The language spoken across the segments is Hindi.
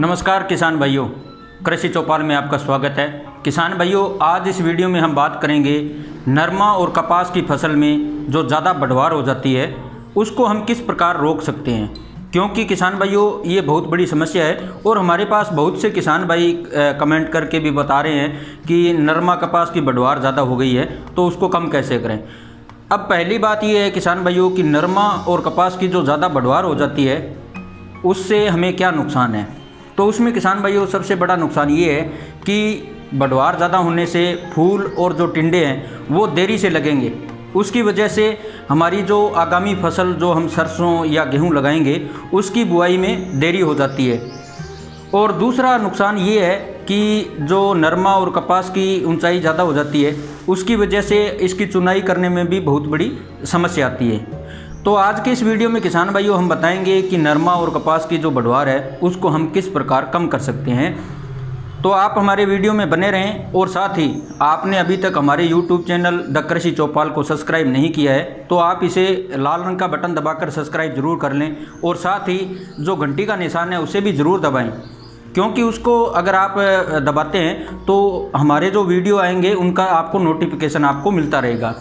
नमस्कार किसान भाइयों, कृषि चौपाल में आपका स्वागत है। किसान भाइयों, आज इस वीडियो में हम बात करेंगे नरमा और कपास की फसल में जो ज़्यादा बढ़वार हो जाती है उसको हम किस प्रकार रोक सकते हैं, क्योंकि किसान भाइयों ये बहुत बड़ी समस्या है। और हमारे पास बहुत से किसान भाई कमेंट करके भी बता रहे हैं कि नरमा कपास की बढ़वार ज़्यादा हो गई है तो उसको कम कैसे करें। अब पहली बात यह है किसान भाइयों कि नरमा और कपास की जो ज़्यादा बढ़वार हो जाती है उससे हमें क्या नुकसान है। तो उसमें किसान भाइयों सबसे बड़ा नुकसान ये है कि बढ़वार ज़्यादा होने से फूल और जो टिंडे हैं वो देरी से लगेंगे। उसकी वजह से हमारी जो आगामी फसल जो हम सरसों या गेहूं लगाएंगे उसकी बुआई में देरी हो जाती है। और दूसरा नुकसान ये है कि जो नरमा और कपास की ऊंचाई ज़्यादा हो जाती है उसकी वजह से इसकी चुनाई करने में भी बहुत बड़ी समस्या आती है। तो आज के इस वीडियो में किसान भाइयों हम बताएंगे कि नरमा और कपास की जो बढ़वार है उसको हम किस प्रकार कम कर सकते हैं। तो आप हमारे वीडियो में बने रहें, और साथ ही आपने अभी तक हमारे YouTube चैनल द कृषि चौपाल को सब्सक्राइब नहीं किया है तो आप इसे लाल रंग का बटन दबाकर सब्सक्राइब ज़रूर कर लें, और साथ ही जो घंटी का निशान है उसे भी ज़रूर दबाएँ, क्योंकि उसको अगर आप दबाते हैं तो हमारे जो वीडियो आएंगे उनका आपको नोटिफिकेशन आपको मिलता रहेगा।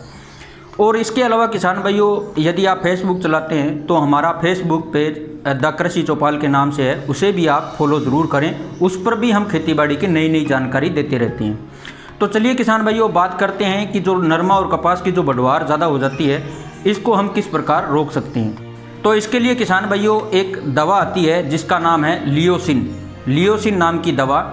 और इसके अलावा किसान भाइयों यदि आप फेसबुक चलाते हैं तो हमारा फेसबुक पेज द कृषि चौपाल के नाम से है, उसे भी आप फॉलो ज़रूर करें। उस पर भी हम खेतीबाड़ी की नई नई जानकारी देते रहते हैं। तो चलिए किसान भाइयों बात करते हैं कि जो नरमा और कपास की जो बढ़वार ज़्यादा हो जाती है इसको हम किस प्रकार रोक सकते हैं। तो इसके लिए किसान भाइयों एक दवा आती है जिसका नाम है लियोसिन। लियोसिन नाम की दवा,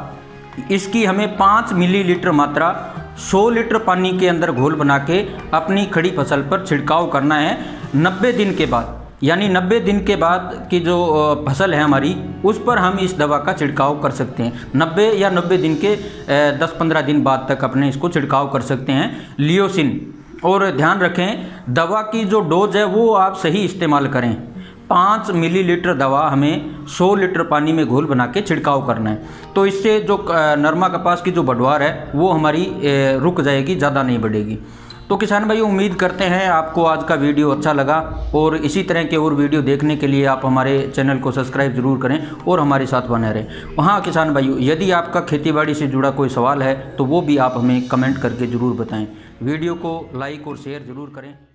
इसकी हमें 5 मिलीलीटर मात्रा 100 लीटर पानी के अंदर घोल बना के अपनी खड़ी फसल पर छिड़काव करना है 90 दिन के बाद, यानी 90 दिन के बाद की जो फसल है हमारी उस पर हम इस दवा का छिड़काव कर सकते हैं। 90 या 90 दिन के 10-15 दिन बाद तक अपने इसको छिड़काव कर सकते हैं लियोसिन। और ध्यान रखें दवा की जो डोज है वो आप सही इस्तेमाल करें। 5 मिलीलीटर दवा हमें 100 लीटर पानी में घोल बना के छिड़काव करना है, तो इससे जो नरमा कपास की जो बढ़वार है वो हमारी रुक जाएगी, ज़्यादा नहीं बढ़ेगी। तो किसान भाई उम्मीद करते हैं आपको आज का वीडियो अच्छा लगा, और इसी तरह के और वीडियो देखने के लिए आप हमारे चैनल को सब्सक्राइब ज़रूर करें और हमारे साथ बने रहें। वहाँ किसान भाई यदि आपका खेतीबाड़ी से जुड़ा कोई सवाल है तो वो भी आप हमें कमेंट करके ज़रूर बताएँ। वीडियो को लाइक और शेयर ज़रूर करें।